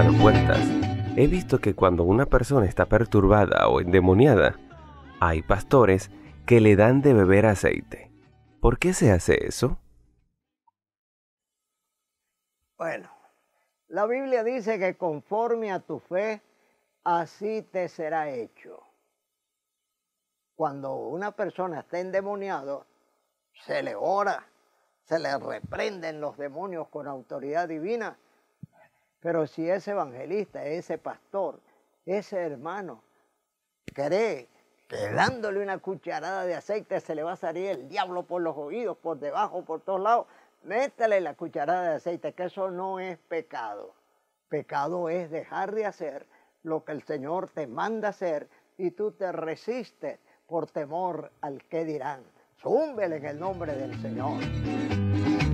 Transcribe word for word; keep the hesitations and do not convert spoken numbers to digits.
hermano Puertas, he visto que cuando una persona está perturbada o endemoniada, hay pastores que le dan de beber aceite. ¿Por qué se hace eso? Bueno, la Biblia dice que conforme a tu fe, así te será hecho. Cuando una persona está endemoniada, se le ora, se le reprenden los demonios con autoridad divina. Pero si ese evangelista, ese pastor, ese hermano, cree que dándole una cucharada de aceite se le va a salir el diablo por los oídos, por debajo, por todos lados, métale la cucharada de aceite, que eso no es pecado. Pecado es dejar de hacer lo que el Señor te manda hacer y tú te resistes por temor al que dirán. Zúmbele en el nombre del Señor.